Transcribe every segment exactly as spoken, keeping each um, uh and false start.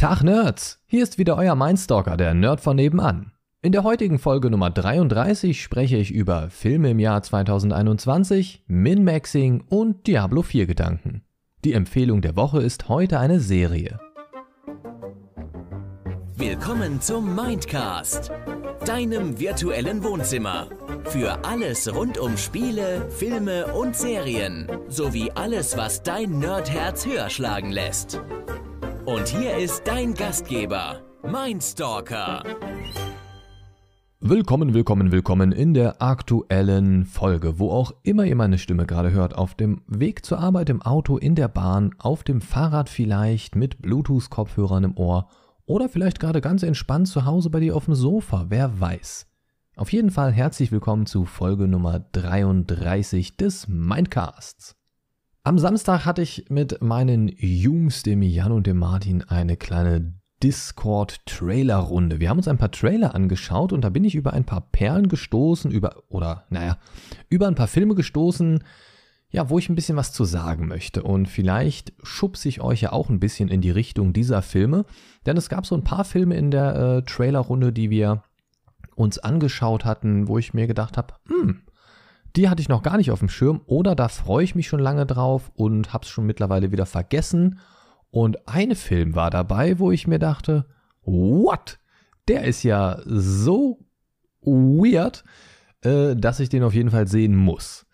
Tag Nerds! Hier ist wieder euer Mindstalker, der Nerd von nebenan. In der heutigen Folge Nummer dreiunddreißig spreche ich über Filme im Jahr zweitausendeinundzwanzig, Min-Maxing und Diablo vier Gedanken. Die Empfehlung der Woche ist heute eine Serie. Willkommen zum Mindcast, deinem virtuellen Wohnzimmer. Für alles rund um Spiele, Filme und Serien, sowie alles, was dein Nerdherz höher schlagen lässt. Und hier ist dein Gastgeber, Mindstalker. Willkommen, willkommen, willkommen in der aktuellen Folge, wo auch immer ihr meine Stimme gerade hört, auf dem Weg zur Arbeit, im Auto, in der Bahn, auf dem Fahrrad vielleicht, mit Bluetooth-Kopfhörern im Ohr oder vielleicht gerade ganz entspannt zu Hause bei dir auf dem Sofa, wer weiß. Auf jeden Fall herzlich willkommen zu Folge Nummer dreiunddreißig des Mindcasts. Am Samstag hatte ich mit meinen Jungs, dem Jan und dem Martin, eine kleine Discord-Trailer-Runde. Wir haben uns ein paar Trailer angeschaut und da bin ich über ein paar Perlen gestoßen, über, oder naja, über ein paar Filme gestoßen, ja, wo ich ein bisschen was zu sagen möchte. Und vielleicht schubse ich euch ja auch ein bisschen in die Richtung dieser Filme, denn es gab so ein paar Filme in der äh, Trailer-Runde, die wir uns angeschaut hatten, wo ich mir gedacht habe, hm, die hatte ich noch gar nicht auf dem Schirm oder da freue ich mich schon lange drauf und hab's schon mittlerweile wieder vergessen. Und ein Film war dabei, wo ich mir dachte, what? Der ist ja so weird, äh, dass ich den auf jeden Fall sehen muss.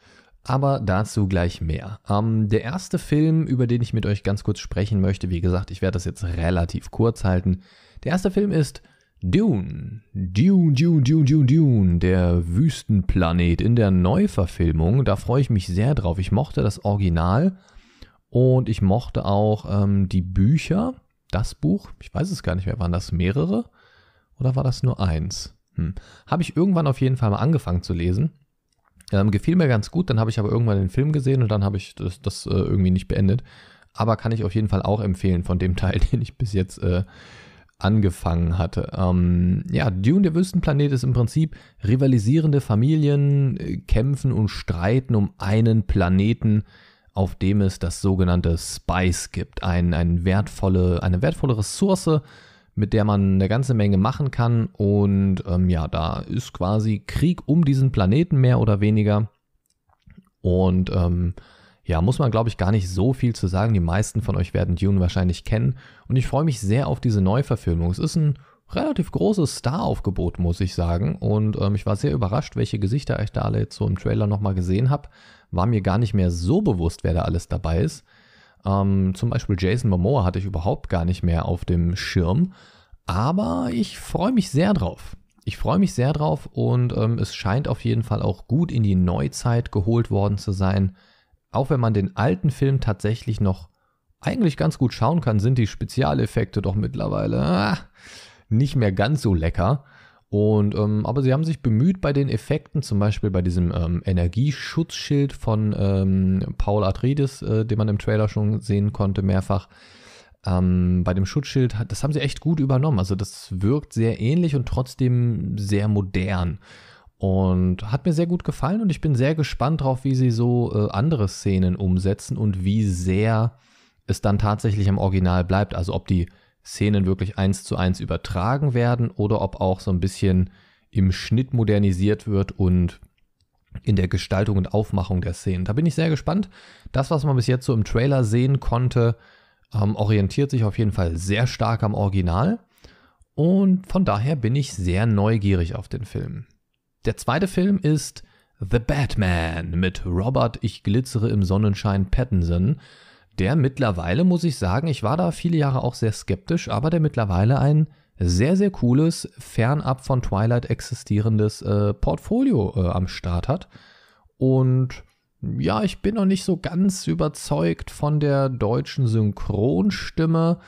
Aber dazu gleich mehr. Ähm, der erste Film, über den ich mit euch ganz kurz sprechen möchte, wie gesagt, ich werde das jetzt relativ kurz halten. Der erste Film ist Dune, Dune, Dune, Dune, Dune, Dune, der Wüstenplanet in der Neuverfilmung, da freue ich mich sehr drauf. Ich mochte das Original und ich mochte auch ähm, die Bücher, das Buch, ich weiß es gar nicht mehr, waren das mehrere oder war das nur eins? Hm. Habe ich irgendwann auf jeden Fall mal angefangen zu lesen, ähm, gefiel mir ganz gut, dann habe ich aber irgendwann den Film gesehen und dann habe ich das, das äh, irgendwie nicht beendet, aber kann ich auf jeden Fall auch empfehlen von dem Teil, den ich bis jetzt äh, angefangen hatte. Ähm, ja, Dune, der Wüstenplanet ist im Prinzip rivalisierende Familien äh, kämpfen und streiten um einen Planeten, auf dem es das sogenannte Spice gibt. Ein, ein wertvolle, eine wertvolle Ressource, mit der man eine ganze Menge machen kann und ähm, ja, da ist quasi Krieg um diesen Planeten mehr oder weniger und ähm, ja, muss man, glaube ich, gar nicht so viel zu sagen. Die meisten von euch werden Dune wahrscheinlich kennen. Und ich freue mich sehr auf diese Neuverfilmung. Es ist ein relativ großes Star-Aufgebot, muss ich sagen. Und ähm, ich war sehr überrascht, welche Gesichter ich da alle jetzt so im Trailer nochmal gesehen habe. War mir gar nicht mehr so bewusst, wer da alles dabei ist. Ähm, zum Beispiel Jason Momoa hatte ich überhaupt gar nicht mehr auf dem Schirm. Aber ich freue mich sehr drauf. Ich freue mich sehr drauf. Und ähm, es scheint auf jeden Fall auch gut in die Neuzeit geholt worden zu sein. Auch wenn man den alten Film tatsächlich noch eigentlich ganz gut schauen kann, sind die Spezialeffekte doch mittlerweile ah, nicht mehr ganz so lecker. Und, ähm, aber sie haben sich bemüht bei den Effekten, zum Beispiel bei diesem ähm, Energieschutzschild von ähm, Paul Atreides, äh, den man im Trailer schon sehen konnte mehrfach. Ähm, bei dem Schutzschild, das haben sie echt gut übernommen. Also das wirkt sehr ähnlich und trotzdem sehr modern. Und hat mir sehr gut gefallen und ich bin sehr gespannt drauf, wie sie so äh, andere Szenen umsetzen und wie sehr es dann tatsächlich am Original bleibt. Also ob die Szenen wirklich eins zu eins übertragen werden oder ob auch so ein bisschen im Schnitt modernisiert wird und in der Gestaltung und Aufmachung der Szenen. Da bin ich sehr gespannt. Das, was man bis jetzt so im Trailer sehen konnte, ähm, orientiert sich auf jeden Fall sehr stark am Original. Und von daher bin ich sehr neugierig auf den Film. Der zweite Film ist The Batman mit Robert, ich glitze im Sonnenschein, Pattinson, der mittlerweile, muss ich sagen, ich war da viele Jahre auch sehr skeptisch, aber der mittlerweile ein sehr, sehr cooles, fernab von Twilight existierendes äh, Portfolio äh, am Start hat. Und ja, ich bin noch nicht so ganz überzeugt von der deutschen Synchronstimme.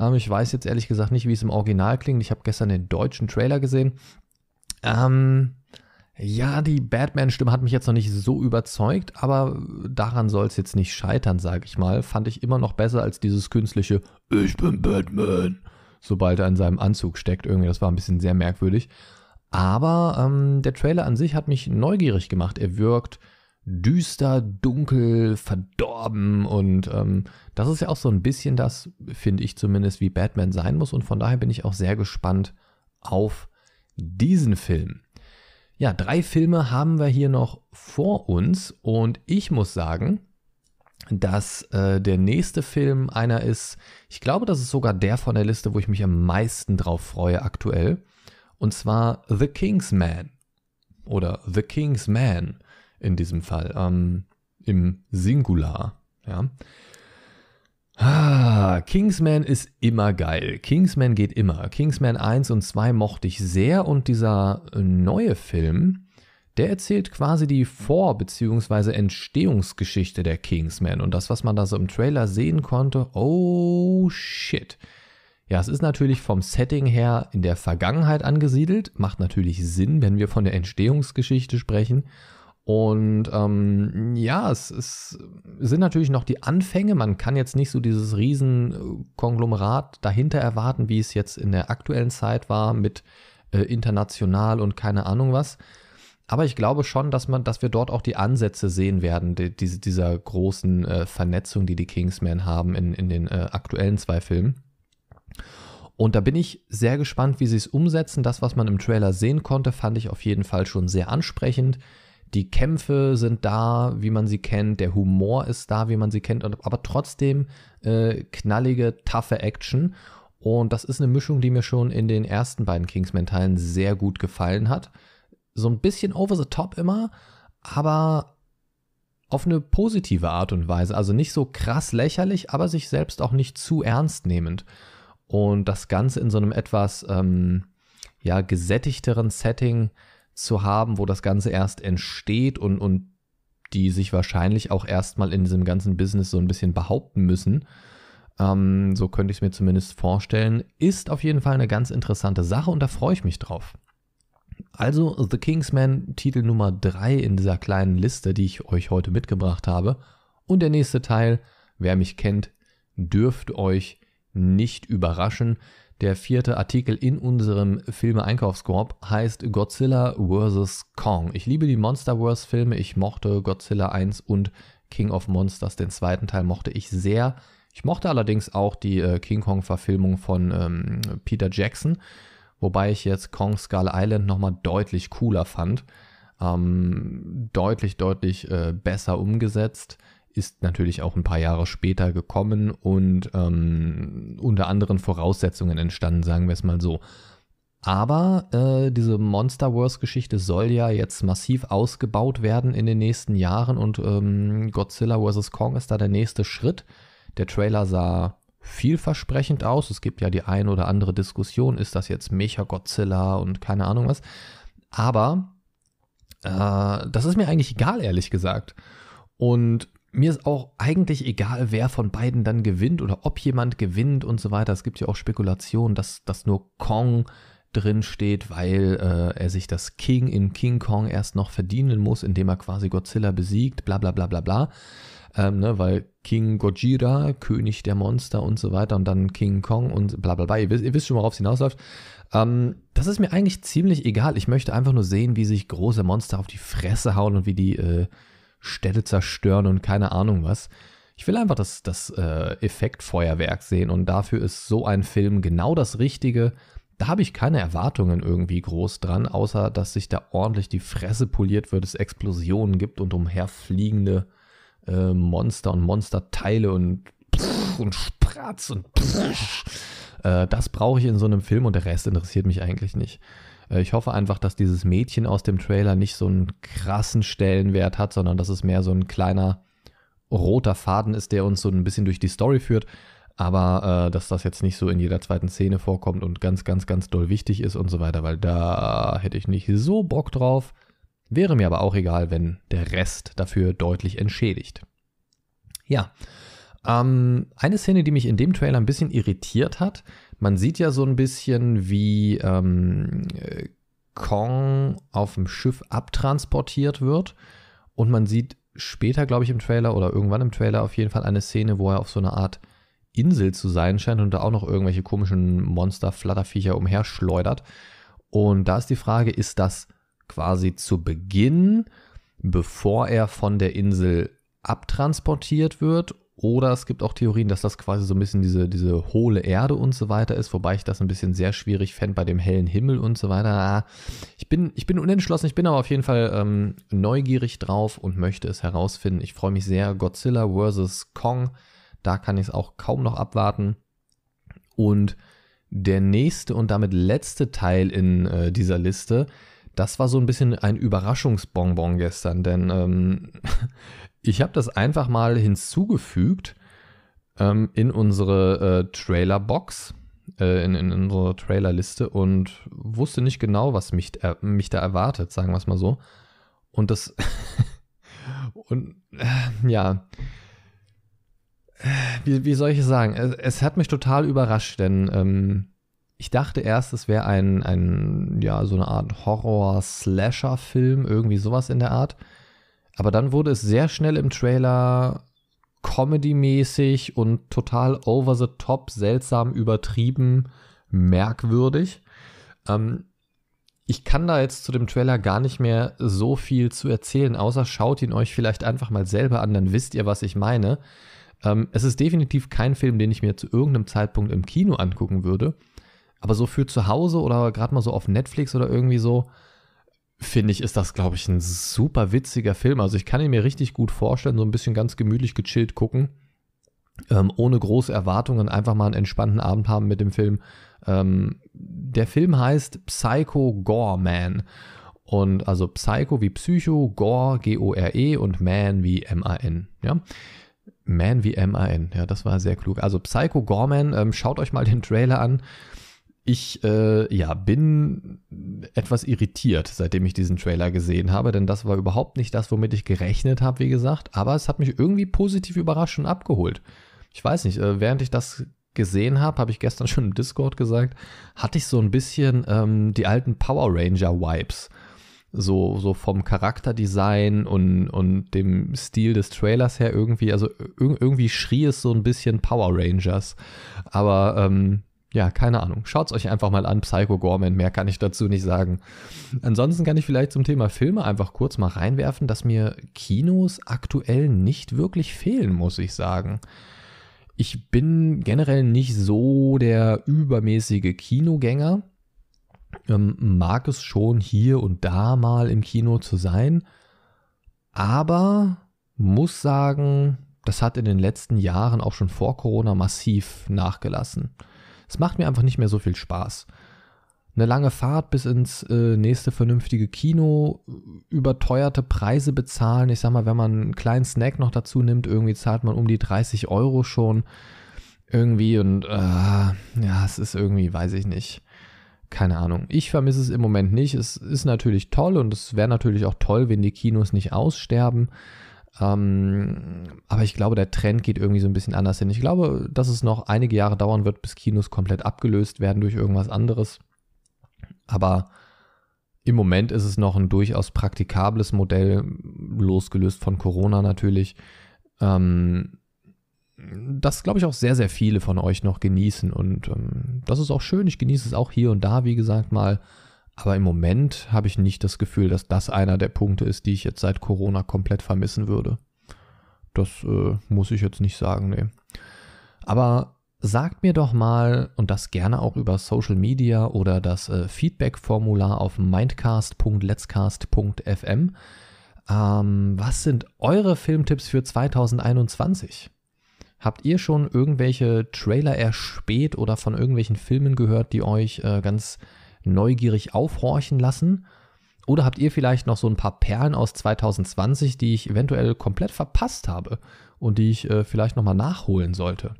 Ähm, ich weiß jetzt ehrlich gesagt nicht, wie es im Original klingt. Ich habe gestern den deutschen Trailer gesehen. Ähm... Ja, die Batman-Stimme hat mich jetzt noch nicht so überzeugt, aber daran soll es jetzt nicht scheitern, sage ich mal. Fand ich immer noch besser als dieses künstliche Ich bin Batman, sobald er in seinem Anzug steckt. Irgendwie, das war ein bisschen sehr merkwürdig. Aber ähm, der Trailer an sich hat mich neugierig gemacht. Er wirkt düster, dunkel, verdorben und ähm, das ist ja auch so ein bisschen das, finde ich zumindest, wie Batman sein muss und von daher bin ich auch sehr gespannt auf diesen Film. Ja, drei Filme haben wir hier noch vor uns und ich muss sagen, dass äh, der nächste Film einer ist, ich glaube, das ist sogar der von der Liste, wo ich mich am meisten drauf freue aktuell, und zwar The King's Man oder The King's Man in diesem Fall, ähm, im Singular, ja. Ah, Kingsman ist immer geil. Kingsman geht immer. Kingsman eins und zwei mochte ich sehr und dieser neue Film, der erzählt quasi die Vor- bzw. Entstehungsgeschichte der Kingsman und das, was man da so im Trailer sehen konnte, oh shit. Ja, es ist natürlich vom Setting her in der Vergangenheit angesiedelt, macht natürlich Sinn, wenn wir von der Entstehungsgeschichte sprechen. Und ähm, ja, es, es sind natürlich noch die Anfänge. Man kann jetzt nicht so dieses riesen Konglomerat dahinter erwarten, wie es jetzt in der aktuellen Zeit war mit äh, international und keine Ahnung was. Aber ich glaube schon, dass man, dass wir dort auch die Ansätze sehen werden, die, diese, dieser großen äh, Vernetzung, die die Kingsmen haben in, in den äh, aktuellen zwei Filmen. Und da bin ich sehr gespannt, wie sie es umsetzen. Das, was man im Trailer sehen konnte, fand ich auf jeden Fall schon sehr ansprechend. Die Kämpfe sind da, wie man sie kennt, der Humor ist da, wie man sie kennt, aber trotzdem äh, knallige, taffe Action. Und das ist eine Mischung, die mir schon in den ersten beiden Kingsman-Teilen sehr gut gefallen hat. So ein bisschen over the top immer, aber auf eine positive Art und Weise. Also nicht so krass lächerlich, aber sich selbst auch nicht zu ernst nehmend. Und das Ganze in so einem etwas ähm, ja, gesättigteren Setting zu haben, wo das Ganze erst entsteht und, und die sich wahrscheinlich auch erstmal in diesem ganzen Business so ein bisschen behaupten müssen, ähm, so könnte ich es mir zumindest vorstellen, ist auf jeden Fall eine ganz interessante Sache und da freue ich mich drauf. Also The Kingsman, Titel Nummer drei in dieser kleinen Liste, die ich euch heute mitgebracht habe. Und der nächste Teil, wer mich kennt, dürft euch nicht überraschen. Der vierte Artikel in unserem Filme-Einkaufskorb heißt Godzilla versus. Kong. Ich liebe die Monsterverse-Filme. Ich mochte Godzilla eins und King of Monsters. Den zweiten Teil mochte ich sehr. Ich mochte allerdings auch die äh, King Kong-Verfilmung von ähm, Peter Jackson, wobei ich jetzt Kong Skull Island nochmal deutlich cooler fand. Ähm, deutlich, deutlich äh, besser umgesetzt. Ist natürlich auch ein paar Jahre später gekommen und ähm, unter anderen Voraussetzungen entstanden, sagen wir es mal so. Aber äh, diese Monsterverse-Geschichte soll ja jetzt massiv ausgebaut werden in den nächsten Jahren und ähm, Godzilla versus. Kong ist da der nächste Schritt. Der Trailer sah vielversprechend aus. Es gibt ja die eine oder andere Diskussion, ist das jetzt Mecha-Godzilla und keine Ahnung was. Aber äh, das ist mir eigentlich egal, ehrlich gesagt. Und mir ist auch eigentlich egal, wer von beiden dann gewinnt oder ob jemand gewinnt und so weiter. Es gibt ja auch Spekulationen, dass, dass nur Kong drin steht, weil äh, er sich das King in King Kong erst noch verdienen muss, indem er quasi Godzilla besiegt, bla bla bla bla bla. Ähm, ne, weil King Gojira, König der Monster und so weiter und dann King Kong und bla bla bla. Ihr wisst, ihr wisst schon, worauf es hinausläuft. Ähm, das ist mir eigentlich ziemlich egal. Ich möchte einfach nur sehen, wie sich große Monster auf die Fresse hauen und wie die äh, Städte zerstören und keine Ahnung was. Ich will einfach das, das äh, Effektfeuerwerk sehen und dafür ist so ein Film genau das Richtige. Da habe ich keine Erwartungen irgendwie groß dran, außer dass sich da ordentlich die Fresse poliert wird, es Explosionen gibt und umherfliegende äh, Monster und Monsterteile und, pff, und Spratz und pff. Äh, das brauche ich in so einem Film und der Rest interessiert mich eigentlich nicht. Ich hoffe einfach, dass dieses Mädchen aus dem Trailer nicht so einen krassen Stellenwert hat, sondern dass es mehr so ein kleiner roter Faden ist, der uns so ein bisschen durch die Story führt. Aber äh, dass das jetzt nicht so in jeder zweiten Szene vorkommt und ganz, ganz, ganz doll wichtig ist und so weiter, weil da hätte ich nicht so Bock drauf. Wäre mir aber auch egal, wenn der Rest dafür deutlich entschädigt. Ja, ähm, eine Szene, die mich in dem Trailer ein bisschen irritiert hat. Man sieht ja so ein bisschen, wie ähm, Kong auf dem Schiff abtransportiert wird und man sieht später, glaube ich, im Trailer oder irgendwann im Trailer auf jeden Fall eine Szene, wo er auf so einer Art Insel zu sein scheint und da auch noch irgendwelche komischen Monster-Flatterviecher umherschleudert. Und da ist die Frage, ist das quasi zu Beginn, bevor er von der Insel abtransportiert wird. Oder es gibt auch Theorien, dass das quasi so ein bisschen diese, diese hohle Erde und so weiter ist, wobei ich das ein bisschen sehr schwierig fände bei dem hellen Himmel und so weiter. Ich bin, ich bin unentschlossen, ich bin aber auf jeden Fall ähm, neugierig drauf und möchte es herausfinden. Ich freue mich sehr. Godzilla versus. Kong, da kann ich es auch kaum noch abwarten. Und der nächste und damit letzte Teil in äh, dieser Liste, das war so ein bisschen ein Überraschungsbonbon gestern, denn ähm, ich habe das einfach mal hinzugefügt ähm, in unsere äh, Trailerbox, äh, in, in unsere Trailerliste und wusste nicht genau, was mich, äh, mich da erwartet, sagen wir es mal so. Und das, und äh, ja, wie, wie soll ich es sagen? Es, es hat mich total überrascht, denn ähm, ich dachte erst, es wäre ein, ein, ja, so eine Art Horror-Slasher-Film, irgendwie sowas in der Art. Aber dann wurde es sehr schnell im Trailer comedy-mäßig und total over the top, seltsam, übertrieben, merkwürdig. Ähm, ich kann da jetzt zu dem Trailer gar nicht mehr so viel zu erzählen, außer schaut ihn euch vielleicht einfach mal selber an, dann wisst ihr, was ich meine. Ähm, es ist definitiv kein Film, den ich mir zu irgendeinem Zeitpunkt im Kino angucken würde. Aber so für zu Hause oder gerade mal so auf Netflix oder irgendwie so, finde ich, ist das, glaube ich, ein super witziger Film. Also ich kann ihn mir richtig gut vorstellen, so ein bisschen ganz gemütlich gechillt gucken, ähm, ohne große Erwartungen, einfach mal einen entspannten Abend haben mit dem Film. Ähm, der Film heißt Psycho Goreman. Und also Psycho wie Psycho, Gore, G O R E und Man wie M A N, ja. Man wie M A N, ja, das war sehr klug. Also Psycho Goreman, ähm, schaut euch mal den Trailer an. Ich äh, ja, bin etwas irritiert, seitdem ich diesen Trailer gesehen habe, denn das war überhaupt nicht das, womit ich gerechnet habe, wie gesagt. Aber es hat mich irgendwie positiv überrascht und abgeholt. Ich weiß nicht, äh, während ich das gesehen habe, habe ich gestern schon im Discord gesagt, hatte ich so ein bisschen ähm, die alten Power Ranger-Vibes. So, so vom Charakterdesign und, und dem Stil des Trailers her irgendwie. Also ir- irgendwie schrie es so ein bisschen Power Rangers. Aber ähm, ja, keine Ahnung. Schaut es euch einfach mal an, Psycho Goreman, mehr kann ich dazu nicht sagen. Ansonsten kann ich vielleicht zum Thema Filme einfach kurz mal reinwerfen, dass mir Kinos aktuell nicht wirklich fehlen, muss ich sagen. Ich bin generell nicht so der übermäßige Kinogänger. Ähm, mag es schon, hier und da mal im Kino zu sein. Aber muss sagen, das hat in den letzten Jahren, auch schon vor Corona, massiv nachgelassen. Es macht mir einfach nicht mehr so viel Spaß. Eine lange Fahrt bis ins äh, nächste vernünftige Kino, überteuerte Preise bezahlen. Ich sag mal, wenn man einen kleinen Snack noch dazu nimmt, irgendwie zahlt man um die dreißig Euro schon irgendwie und äh, ja, es ist irgendwie, weiß ich nicht, keine Ahnung. Ich vermisse es im Moment nicht. Es ist natürlich toll und es wäre natürlich auch toll, wenn die Kinos nicht aussterben. Ähm, aber ich glaube, der Trend geht irgendwie so ein bisschen anders hin. Ich glaube, dass es noch einige Jahre dauern wird, bis Kinos komplett abgelöst werden durch irgendwas anderes. Aber im Moment ist es noch ein durchaus praktikables Modell, losgelöst von Corona natürlich, ähm, das, glaube ich, auch sehr, sehr viele von euch noch genießen. Und ähm, das ist auch schön. Ich genieße es auch hier und da, wie gesagt, mal. Aber im Moment habe ich nicht das Gefühl, dass das einer der Punkte ist, die ich jetzt seit Corona komplett vermissen würde. Das äh, muss ich jetzt nicht sagen, nee. Aber sagt mir doch mal, und das gerne auch über Social Media oder das äh, Feedback-Formular auf mindcast punkt letscast punkt f m, ähm, was sind eure Filmtipps für zwanzig einundzwanzig? Habt ihr schon irgendwelche Trailer erspäht oder von irgendwelchen Filmen gehört, die euch äh, ganz neugierig aufhorchen lassen? Oder habt ihr vielleicht noch so ein paar Perlen aus zwanzig zwanzig, die ich eventuell komplett verpasst habe und die ich äh, vielleicht nochmal nachholen sollte?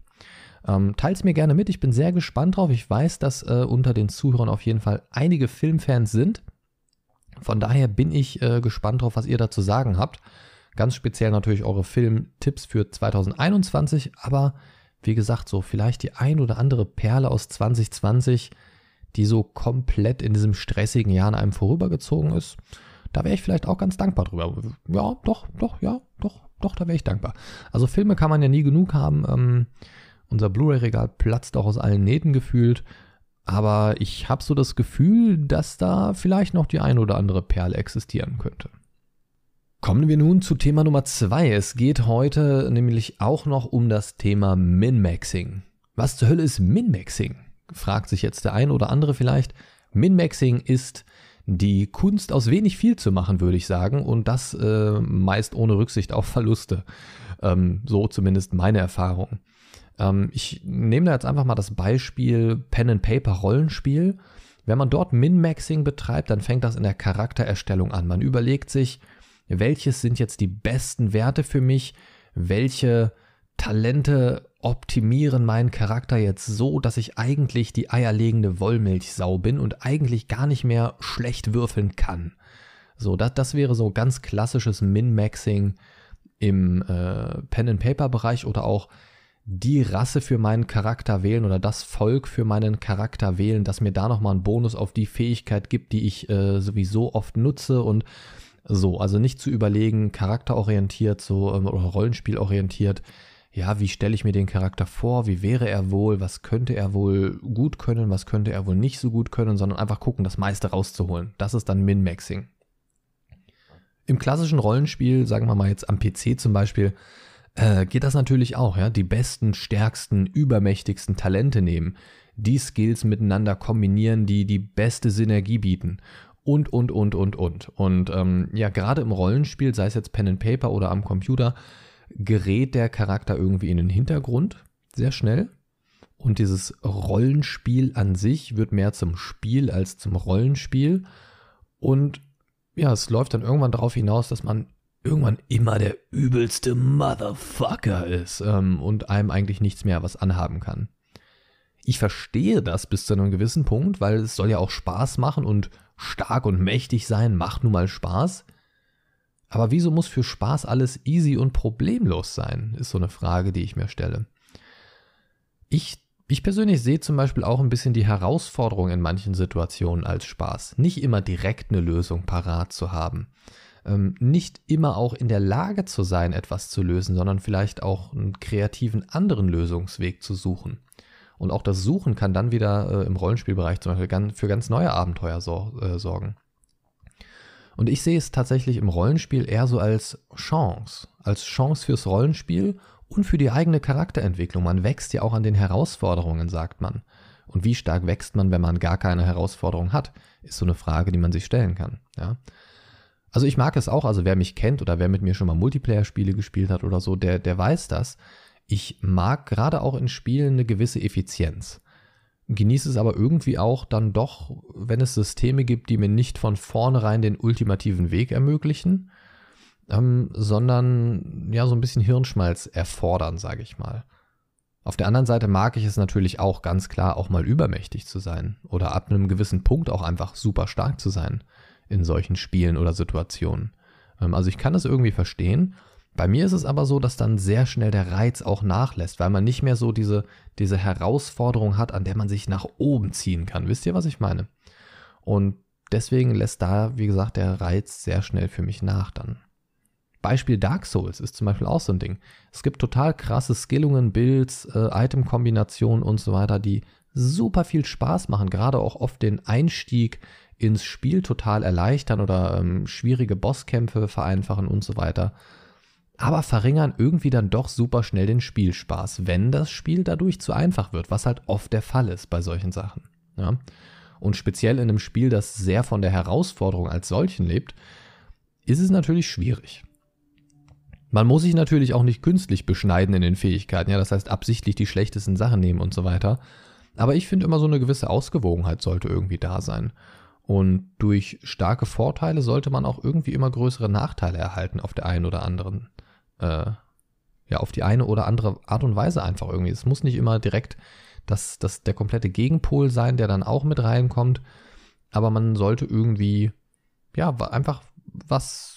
Ähm, teilt's mir gerne mit, ich bin sehr gespannt drauf. Ich weiß, dass äh, unter den Zuhörern auf jeden Fall einige Filmfans sind. Von daher bin ich äh, gespannt drauf, was ihr dazu sagen habt. Ganz speziell natürlich eure Filmtipps für zwanzig einundzwanzig, aber wie gesagt, so vielleicht die ein oder andere Perle aus zwanzig zwanzig, die so komplett in diesem stressigen Jahr an einem vorübergezogen ist, da wäre ich vielleicht auch ganz dankbar drüber. Ja, doch, doch, ja, doch, doch, da wäre ich dankbar. Also Filme kann man ja nie genug haben. Ähm, unser Blu-ray-Regal platzt auch aus allen Nähten gefühlt. Aber ich habe so das Gefühl, dass da vielleicht noch die ein oder andere Perle existieren könnte. Kommen wir nun zu Thema Nummer zwei. Es geht heute nämlich auch noch um das Thema Min-Maxing. Was zur Hölle ist Min-Maxing? Fragt sich jetzt der ein oder andere vielleicht. Min-Maxing ist die Kunst, aus wenig viel zu machen, würde ich sagen. Und das äh, meist ohne Rücksicht auf Verluste. Ähm, so zumindest meine Erfahrung. Ähm, ich nehme da jetzt einfach mal das Beispiel Pen and Paper Rollenspiel. Wenn man dort Min-Maxing betreibt, dann fängt das in der Charaktererstellung an. Man überlegt sich, welches sind jetzt die besten Werte für mich? Welche Talente optimieren meinen Charakter jetzt so, dass ich eigentlich die eierlegende Wollmilchsau bin und eigentlich gar nicht mehr schlecht würfeln kann? So, das, das wäre so ganz klassisches Min-Maxing im äh, Pen-and-Paper-Bereich oder auch die Rasse für meinen Charakter wählen oder das Volk für meinen Charakter wählen, dass mir da nochmal einen Bonus auf die Fähigkeit gibt, die ich äh, sowieso oft nutze und so, also nicht zu überlegen, charakterorientiert, so oder rollenspielorientiert, ja, wie stelle ich mir den Charakter vor, wie wäre er wohl, was könnte er wohl gut können, was könnte er wohl nicht so gut können, sondern einfach gucken, das meiste rauszuholen. Das ist dann Min-Maxing. Im klassischen Rollenspiel, sagen wir mal jetzt am P C zum Beispiel, äh, geht das natürlich auch, ja, die besten, stärksten, übermächtigsten Talente nehmen, die Skills miteinander kombinieren, die die beste Synergie bieten. Und, und, und, und, und. Und ähm, ja, gerade im Rollenspiel, sei es jetzt Pen and Paper oder am Computer, gerät der Charakter irgendwie in den Hintergrund sehr schnell. Und dieses Rollenspiel an sich wird mehr zum Spiel als zum Rollenspiel. Und ja, es läuft dann irgendwann darauf hinaus, dass man irgendwann immer der übelste Motherfucker ist ähm, und einem eigentlich nichts mehr was anhaben kann. Ich verstehe das bis zu einem gewissen Punkt, weil es soll ja auch Spaß machen und stark und mächtig sein macht nun mal Spaß. Aber wieso muss für Spaß alles easy und problemlos sein, ist so eine Frage, die ich mir stelle. Ich, ich persönlich sehe zum Beispiel auch ein bisschen die Herausforderung in manchen Situationen als Spaß. Nicht immer direkt eine Lösung parat zu haben. Ähm, nicht immer auch in der Lage zu sein, etwas zu lösen, sondern vielleicht auch einen kreativen anderen Lösungsweg zu suchen. Und auch das Suchen kann dann wieder äh, im Rollenspielbereich zum Beispiel ganz, für ganz neue Abenteuer sor- äh, sorgen. Und ich sehe es tatsächlich im Rollenspiel eher so als Chance. Als Chance fürs Rollenspiel und für die eigene Charakterentwicklung. Man wächst ja auch an den Herausforderungen, sagt man. Und wie stark wächst man, wenn man gar keine Herausforderung hat? Ist so eine Frage, die man sich stellen kann. Ja? Also ich mag es auch. Also wer mich kennt oder wer mit mir schon mal Multiplayer-Spiele gespielt hat oder so, der, der weiß das. Ich mag gerade auch in Spielen eine gewisse Effizienz, genieße es aber irgendwie auch dann doch, wenn es Systeme gibt, die mir nicht von vornherein den ultimativen Weg ermöglichen, ähm, sondern ja so ein bisschen Hirnschmalz erfordern, sage ich mal. Auf der anderen Seite mag ich es natürlich auch ganz klar, auch mal übermächtig zu sein oder ab einem gewissen Punkt auch einfach super stark zu sein in solchen Spielen oder Situationen. Ähm, also ich kann das irgendwie verstehen. Bei mir ist es aber so, dass dann sehr schnell der Reiz auch nachlässt, weil man nicht mehr so diese, diese Herausforderung hat, an der man sich nach oben ziehen kann. Wisst ihr, was ich meine? Und deswegen lässt da, wie gesagt, der Reiz sehr schnell für mich nach dann. Beispiel Dark Souls ist zum Beispiel auch so ein Ding. Es gibt total krasse Skillungen, Builds, äh, Item-Kombinationen und so weiter, die super viel Spaß machen, gerade auch oft den Einstieg ins Spiel total erleichtern oder ähm, schwierige Bosskämpfe vereinfachen und so weiter. Aber verringern irgendwie dann doch super schnell den Spielspaß, wenn das Spiel dadurch zu einfach wird, was halt oft der Fall ist bei solchen Sachen. Ja? Und speziell in einem Spiel, das sehr von der Herausforderung als solchen lebt, ist es natürlich schwierig. Man muss sich natürlich auch nicht künstlich beschneiden in den Fähigkeiten, ja, das heißt absichtlich die schlechtesten Sachen nehmen und so weiter. Aber ich finde immer, so eine gewisse Ausgewogenheit sollte irgendwie da sein. Und durch starke Vorteile sollte man auch irgendwie immer größere Nachteile erhalten auf der einen oder anderen Äh, ja, auf die eine oder andere Art und Weise einfach irgendwie. Es muss nicht immer direkt das, das, der komplette Gegenpol sein, der dann auch mit reinkommt, aber man sollte irgendwie, ja, einfach was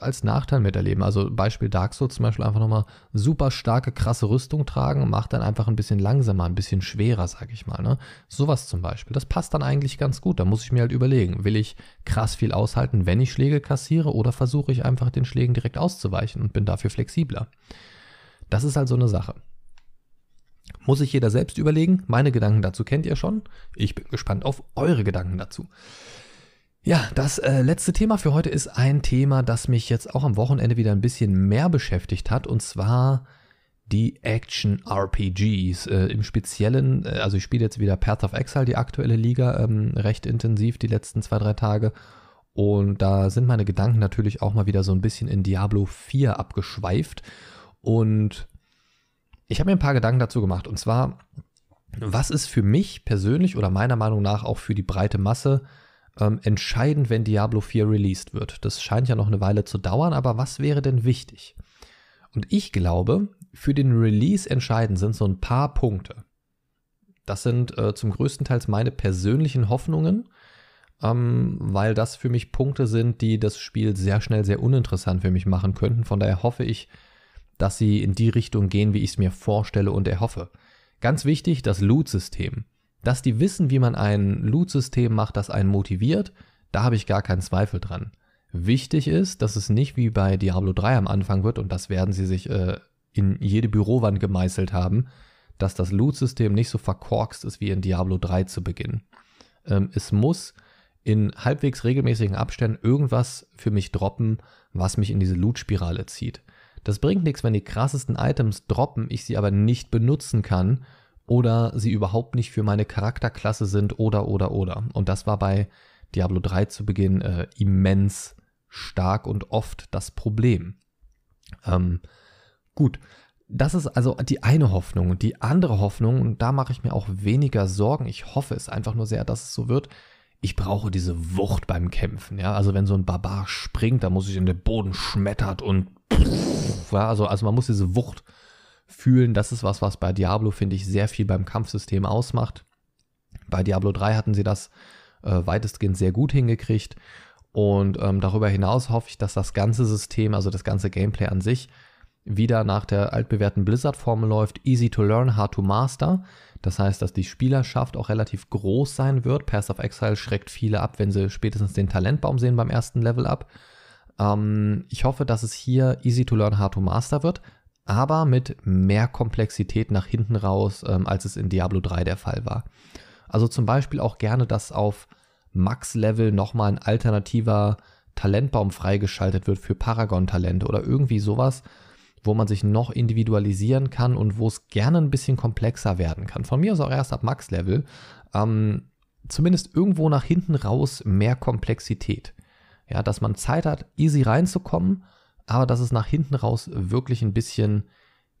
als Nachteil miterleben. Also Beispiel Dark Souls zum Beispiel, einfach nochmal super starke, krasse Rüstung tragen, macht dann einfach ein bisschen langsamer, ein bisschen schwerer, sag ich mal, ne? Sowas zum Beispiel. Das passt dann eigentlich ganz gut. Da muss ich mir halt überlegen, will ich krass viel aushalten, wenn ich Schläge kassiere, oder versuche ich einfach den Schlägen direkt auszuweichen und bin dafür flexibler. Das ist halt so eine Sache. Muss sich jeder selbst überlegen. Meine Gedanken dazu kennt ihr schon. Ich bin gespannt auf eure Gedanken dazu. Ja, das äh, letzte Thema für heute ist ein Thema, das mich jetzt auch am Wochenende wieder ein bisschen mehr beschäftigt hat, und zwar die Action-R P Gs. Äh, im Speziellen, äh, also ich spiele jetzt wieder Path of Exile, die aktuelle Liga, ähm, recht intensiv die letzten zwei, drei Tage. Und da sind meine Gedanken natürlich auch mal wieder so ein bisschen in Diablo vier abgeschweift. Und ich habe mir ein paar Gedanken dazu gemacht. Und zwar, was ist für mich persönlich oder meiner Meinung nach auch für die breite Masse Ähm, entscheidend, wenn Diablo vier released wird? Das scheint ja noch eine Weile zu dauern, aber was wäre denn wichtig? Und ich glaube, für den Release entscheidend sind so ein paar Punkte. Das sind äh, zum größten Teil meine persönlichen Hoffnungen, ähm, weil das für mich Punkte sind, die das Spiel sehr schnell sehr uninteressant für mich machen könnten. Von daher hoffe ich, dass sie in die Richtung gehen, wie ich es mir vorstelle und erhoffe. Ganz wichtig, das Loot-System. Dass die wissen, wie man ein Loot-System macht, das einen motiviert, da habe ich gar keinen Zweifel dran. Wichtig ist, dass es nicht wie bei Diablo drei am Anfang wird, und das werden sie sich äh, in jede Bürowand gemeißelt haben, dass das Loot-System nicht so verkorkst ist wie in Diablo drei zu Beginn. Ähm, es muss in halbwegs regelmäßigen Abständen irgendwas für mich droppen, was mich in diese Loot-Spirale zieht. Das bringt nichts, wenn die krassesten Items droppen, ich sie aber nicht benutzen kann, oder sie überhaupt nicht für meine Charakterklasse sind, oder, oder, oder. Und das war bei Diablo drei zu Beginn äh, immens stark und oft das Problem. Ähm, gut, das ist also die eine Hoffnung. Und die andere Hoffnung, und da mache ich mir auch weniger Sorgen, ich hoffe es einfach nur sehr, dass es so wird, ich brauche diese Wucht beim Kämpfen. Ja? Also wenn so ein Barbar springt, dann muss ich in den Boden schmettert und ja, also, also man muss diese Wucht fühlen, das ist was, was bei Diablo, finde ich, sehr viel beim Kampfsystem ausmacht. Bei Diablo drei hatten sie das äh, weitestgehend sehr gut hingekriegt, und ähm, darüber hinaus hoffe ich, dass das ganze System, also das ganze Gameplay an sich, wieder nach der altbewährten Blizzard-Formel läuft, easy to learn, hard to master. Das heißt, dass die Spielerschaft auch relativ groß sein wird. Path of Exile schreckt viele ab, wenn sie spätestens den Talentbaum sehen beim ersten Level ab. Ähm, ich hoffe, dass es hier easy to learn, hard to master wird, aber mit mehr Komplexität nach hinten raus, ähm, als es in Diablo drei der Fall war. Also zum Beispiel auch gerne, dass auf Max-Level nochmal ein alternativer Talentbaum freigeschaltet wird für Paragon-Talente oder irgendwie sowas, wo man sich noch individualisieren kann und wo es gerne ein bisschen komplexer werden kann. Von mir aus auch erst ab Max-Level. Ähm, zumindest irgendwo nach hinten raus mehr Komplexität. Ja, dass man Zeit hat, easy reinzukommen, aber dass es nach hinten raus wirklich ein bisschen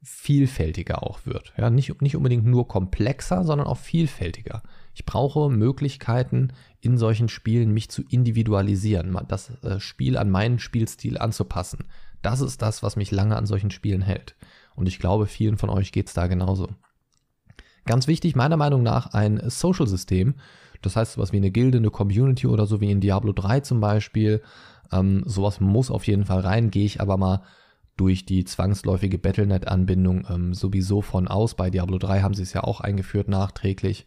vielfältiger auch wird. Ja, nicht, nicht unbedingt nur komplexer, sondern auch vielfältiger. Ich brauche Möglichkeiten, in solchen Spielen mich zu individualisieren, das Spiel an meinen Spielstil anzupassen. Das ist das, was mich lange an solchen Spielen hält. Und ich glaube, vielen von euch geht es da genauso. Ganz wichtig, meiner Meinung nach, ein Social-System. Das heißt, sowas wie eine Gilde, eine Community oder so wie in Diablo drei zum Beispiel. Ähm, sowas muss auf jeden Fall rein, gehe ich aber mal durch die zwangsläufige Battle dot net-Anbindung ähm, sowieso von aus. Bei Diablo drei haben sie es ja auch eingeführt nachträglich.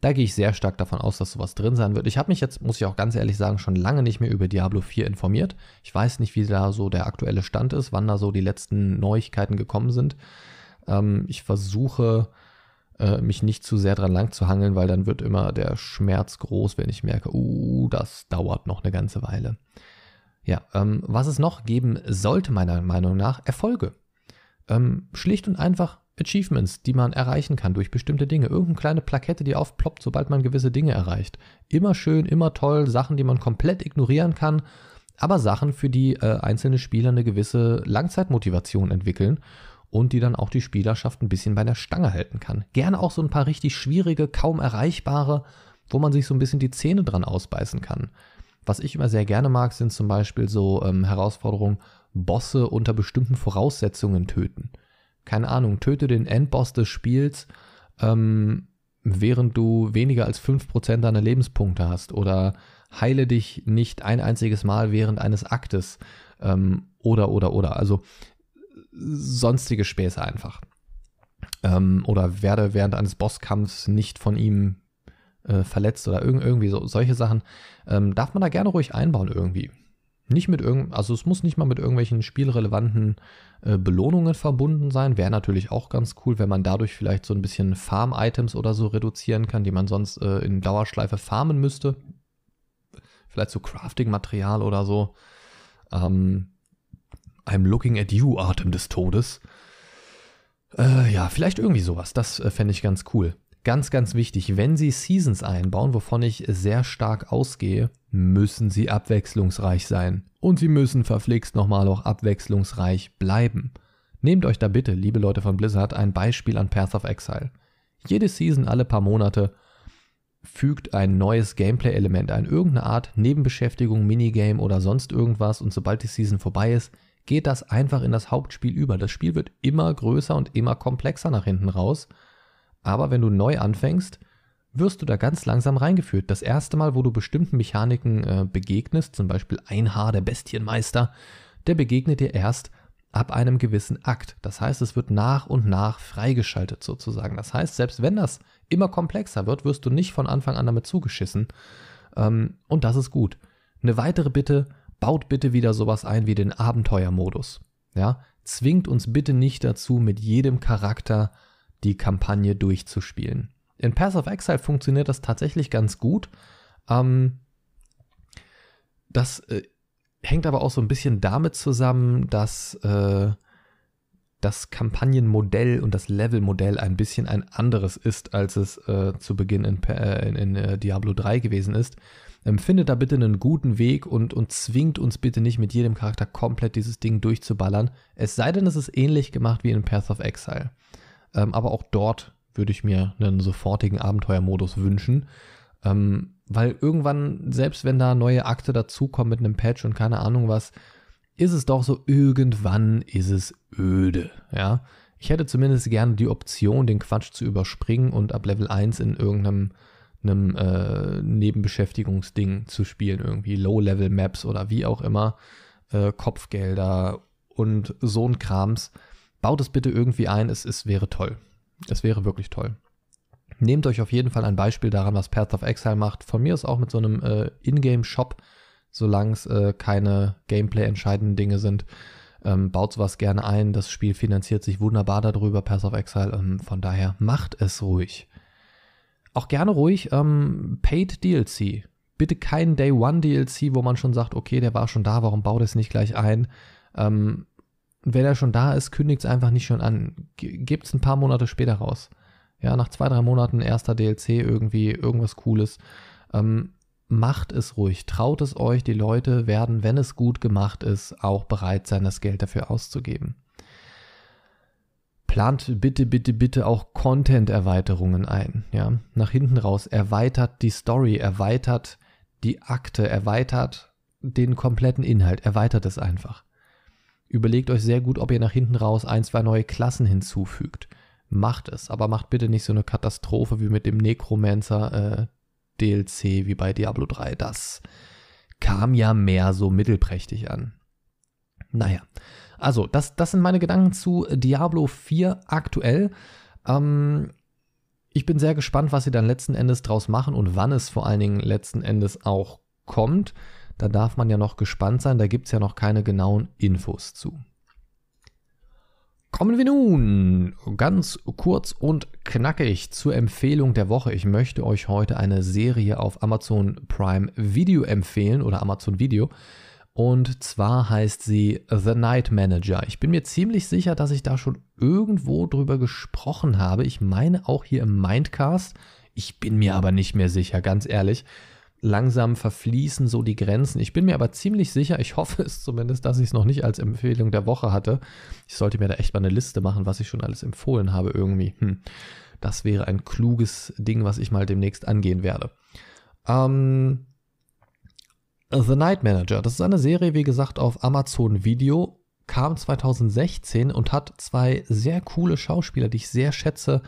Da gehe ich sehr stark davon aus, dass sowas drin sein wird. Ich habe mich jetzt, muss ich auch ganz ehrlich sagen, schon lange nicht mehr über Diablo vier informiert. Ich weiß nicht, wie da so der aktuelle Stand ist, wann da so die letzten Neuigkeiten gekommen sind. Ähm, ich versuche, mich nicht zu sehr dran lang zu hangeln, weil dann wird immer der Schmerz groß, wenn ich merke, uh, das dauert noch eine ganze Weile. Ja, ähm, was es noch geben sollte, meiner Meinung nach, Erfolge. Ähm, schlicht und einfach Achievements, die man erreichen kann durch bestimmte Dinge. Irgendeine kleine Plakette, die aufploppt, sobald man gewisse Dinge erreicht. Immer schön, immer toll, Sachen, die man komplett ignorieren kann, aber Sachen, für die äh, einzelne Spieler eine gewisse Langzeitmotivation entwickeln und die dann auch die Spielerschaft ein bisschen bei der Stange halten kann. Gerne auch so ein paar richtig schwierige, kaum erreichbare, wo man sich so ein bisschen die Zähne dran ausbeißen kann. Was ich immer sehr gerne mag, sind zum Beispiel so ähm, Herausforderungen, Bosse unter bestimmten Voraussetzungen töten. Keine Ahnung, töte den Endboss des Spiels, ähm, während du weniger als fünf Prozent deiner Lebenspunkte hast, oder heile dich nicht ein einziges Mal während eines Aktes, ähm, oder, oder, oder. Also sonstige Späße einfach. Ähm, oder werde während eines Bosskampfs nicht von ihm äh, verletzt oder irg- irgendwie so, solche Sachen. Ähm, darf man da gerne ruhig einbauen irgendwie. Nicht mit irgend, also es muss nicht mal mit irgendwelchen spielrelevanten äh, Belohnungen verbunden sein. Wäre natürlich auch ganz cool, wenn man dadurch vielleicht so ein bisschen Farm-Items oder so reduzieren kann, die man sonst äh, in Dauerschleife farmen müsste. vielleicht so Crafting-Material oder so. Ähm, I'm looking at you, Atem des Todes. Äh, ja, vielleicht irgendwie sowas. Das äh, fände ich ganz cool. Ganz, ganz wichtig, wenn sie Seasons einbauen, wovon ich sehr stark ausgehe, müssen sie abwechslungsreich sein. Und sie müssen verflixt nochmal auch abwechslungsreich bleiben. Nehmt euch da bitte, liebe Leute von Blizzard, ein Beispiel an Path of Exile. Jede Season alle paar Monate fügt ein neues Gameplay-Element ein, irgendeine Art Nebenbeschäftigung, Minigame oder sonst irgendwas, und sobald die Season vorbei ist, geht das einfach in das Hauptspiel über. Das Spiel wird immer größer und immer komplexer nach hinten raus, aber wenn du neu anfängst, wirst du da ganz langsam reingeführt. Das erste Mal, wo du bestimmten Mechaniken äh, begegnest, zum Beispiel ein Haar, der Bestienmeister, der begegnet dir erst ab einem gewissen Akt. Das heißt, es wird nach und nach freigeschaltet sozusagen. Das heißt, selbst wenn das immer komplexer wird, wirst du nicht von Anfang an damit zugeschissen. Ähm, und das ist gut. Eine weitere Bitte, baut bitte wieder sowas ein wie den Abenteuermodus. Ja? Zwingt uns bitte nicht dazu, mit jedem Charakter die Kampagne durchzuspielen. In Path of Exile funktioniert das tatsächlich ganz gut. Ähm, das äh, hängt aber auch so ein bisschen damit zusammen, dass äh, das Kampagnenmodell und das Levelmodell ein bisschen ein anderes ist, als es äh, zu Beginn in, äh, in, in äh, Diablo drei gewesen ist. Ähm, findet da bitte einen guten Weg und, und zwingt uns bitte nicht, mit jedem Charakter komplett dieses Ding durchzuballern. Es sei denn, es ist ähnlich gemacht wie in Path of Exile. Ähm, aber auch dort würde ich mir einen sofortigen Abenteuermodus wünschen. Ähm, weil irgendwann, selbst wenn da neue Akte dazukommen mit einem Patch und keine Ahnung was, ist es doch so, irgendwann ist es öde. Ja? Ich hätte zumindest gerne die Option, den Quatsch zu überspringen und ab Level eins in irgendeinem einem, äh, Nebenbeschäftigungsding zu spielen. Irgendwie Low-Level-Maps oder wie auch immer. Äh, Kopfgelder und so ein Krams. Baut es bitte irgendwie ein, es, es wäre toll. Es wäre wirklich toll. Nehmt euch auf jeden Fall ein Beispiel daran, was Path of Exile macht. Von mir aus auch mit so einem äh, Ingame-Shop, solange es äh, keine Gameplay-entscheidenden Dinge sind. Ähm, baut sowas gerne ein. Das Spiel finanziert sich wunderbar darüber, Path of Exile. Ähm, von daher macht es ruhig. Auch gerne ruhig ähm, Paid D L C. Bitte kein Day-One-D L C, wo man schon sagt, okay, der war schon da, warum baut es nicht gleich ein? Ähm, wenn er schon da ist, kündigt es einfach nicht schon an. Gebt es ein paar Monate später raus. Ja, nach zwei, drei Monaten erster D L C irgendwie, irgendwas Cooles. Ähm, macht es ruhig, traut es euch. Die Leute werden, wenn es gut gemacht ist, auch bereit sein, das Geld dafür auszugeben. Plant bitte, bitte, bitte auch Content-Erweiterungen ein. Ja, nach hinten raus. Erweitert die Story, erweitert die Akte, erweitert den kompletten Inhalt. Erweitert es einfach. Überlegt euch sehr gut, ob ihr nach hinten raus ein, zwei neue Klassen hinzufügt. Macht es, aber macht bitte nicht so eine Katastrophe wie mit dem Necromancer-D L C äh, wie bei Diablo drei. Das kam ja mehr so mittelprächtig an. Naja, also das, das sind meine Gedanken zu Diablo vier aktuell. Ähm, ich bin sehr gespannt, was sie dann letzten Endes draus machen und wann es vor allen Dingen letzten Endes auch kommt. Da darf man ja noch gespannt sein, da gibt es ja noch keine genauen Infos zu. Kommen wir nun ganz kurz und knackig zur Empfehlung der Woche. Ich möchte euch heute eine Serie auf Amazon Prime Video empfehlen oder Amazon Video. Und zwar heißt sie The Night Manager. Ich bin mir ziemlich sicher, dass ich da schon irgendwo drüber gesprochen habe. Ich meine auch hier im Mindcast. Ich bin mir aber nicht mehr sicher, ganz ehrlich. Langsam verfließen so die Grenzen. Ich bin mir aber ziemlich sicher, ich hoffe es zumindest, dass ich es noch nicht als Empfehlung der Woche hatte. Ich sollte mir da echt mal eine Liste machen, was ich schon alles empfohlen habe irgendwie. Hm. Das wäre ein kluges Ding, was ich mal demnächst angehen werde. Ähm, The Night Manager, das ist eine Serie, wie gesagt, auf Amazon Video, kam zwanzig sechzehn und hat zwei sehr coole Schauspieler, die ich sehr schätze,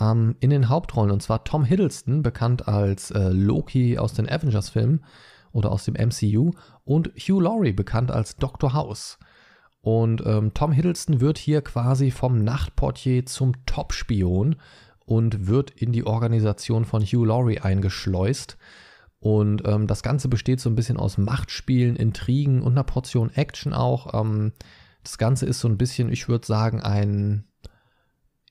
in den Hauptrollen, und zwar Tom Hiddleston, bekannt als äh, Loki aus den Avengers-Filmen oder aus dem M C U, und Hugh Laurie, bekannt als Doktor House. Und ähm, Tom Hiddleston wird hier quasi vom Nachtportier zum Top-Spion und wird in die Organisation von Hugh Laurie eingeschleust. Und ähm, das Ganze besteht so ein bisschen aus Machtspielen, Intrigen und einer Portion Action auch. Ähm, das Ganze ist so ein bisschen, ich würde sagen, ein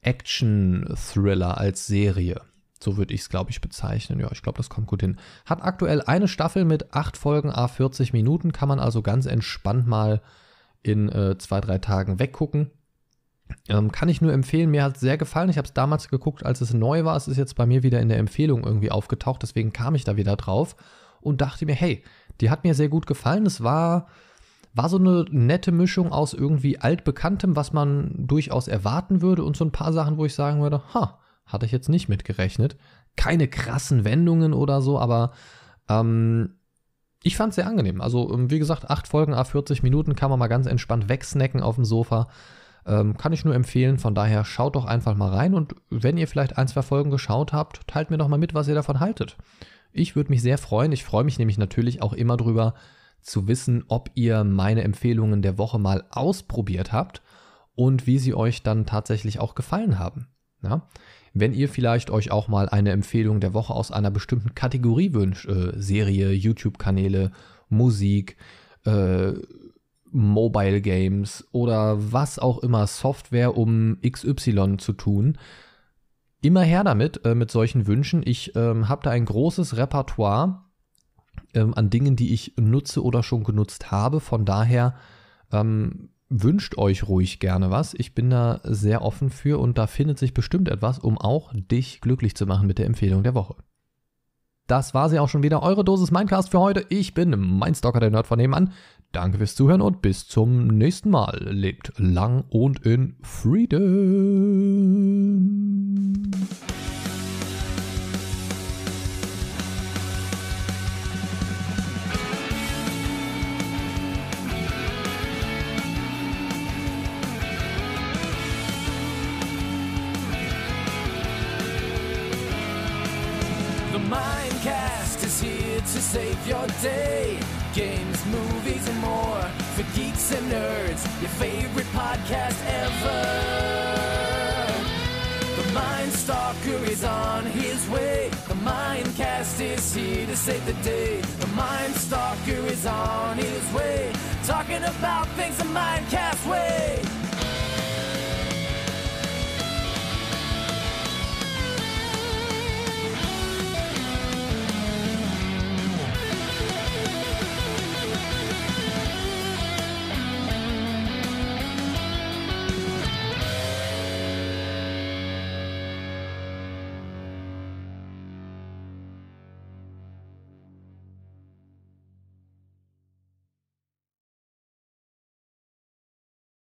Action-Thriller als Serie. So würde ich es, glaube ich, bezeichnen. Ja, ich glaube, das kommt gut hin. Hat aktuell eine Staffel mit acht Folgen à vierzig Minuten. Kann man also ganz entspannt mal in äh, zwei, drei Tagen weggucken. Ähm, kann ich nur empfehlen. Mir hat es sehr gefallen. Ich habe es damals geguckt, als es neu war. Es ist jetzt bei mir wieder in der Empfehlung irgendwie aufgetaucht. Deswegen kam ich da wieder drauf und dachte mir, hey, die hat mir sehr gut gefallen. Es war... War so eine nette Mischung aus irgendwie Altbekanntem, was man durchaus erwarten würde, und so ein paar Sachen, wo ich sagen würde, ha, hatte ich jetzt nicht mitgerechnet. Keine krassen Wendungen oder so, aber ähm, ich fand es sehr angenehm. Also wie gesagt, acht Folgen à vierzig Minuten, kann man mal ganz entspannt wegsnacken auf dem Sofa. Ähm, kann ich nur empfehlen, von daher schaut doch einfach mal rein, und wenn ihr vielleicht ein, zwei Folgen geschaut habt, teilt mir doch mal mit, was ihr davon haltet. Ich würde mich sehr freuen. Ich freue mich nämlich natürlich auch immer drüber, zu wissen, ob ihr meine Empfehlungen der Woche mal ausprobiert habt und wie sie euch dann tatsächlich auch gefallen haben. Ja? Wenn ihr vielleicht euch auch mal eine Empfehlung der Woche aus einer bestimmten Kategorie wünscht, äh, Serie, YouTube-Kanäle, Musik, äh, Mobile Games oder was auch immer, Software, um X Y zu tun, immer her damit, äh, mit solchen Wünschen. Ich äh, habe da ein großes Repertoire an Dingen, die ich nutze oder schon genutzt habe. Von daher ähm, wünscht euch ruhig gerne was. Ich bin da sehr offen für, und da findet sich bestimmt etwas, um auch dich glücklich zu machen mit der Empfehlung der Woche. Das war sie auch schon wieder, eure Dosis Mindcast für heute. Ich bin Mindstalker, der Nerd von nebenan. Danke fürs Zuhören und bis zum nächsten Mal. Lebt lang und in Frieden. To save your day, games, movies, and more, for geeks and nerds, your favorite podcast ever. The Mindstalker is on his way. The Mindcast is here to save the day. The Mindstalker is on his way, talking about things the Mindcast way.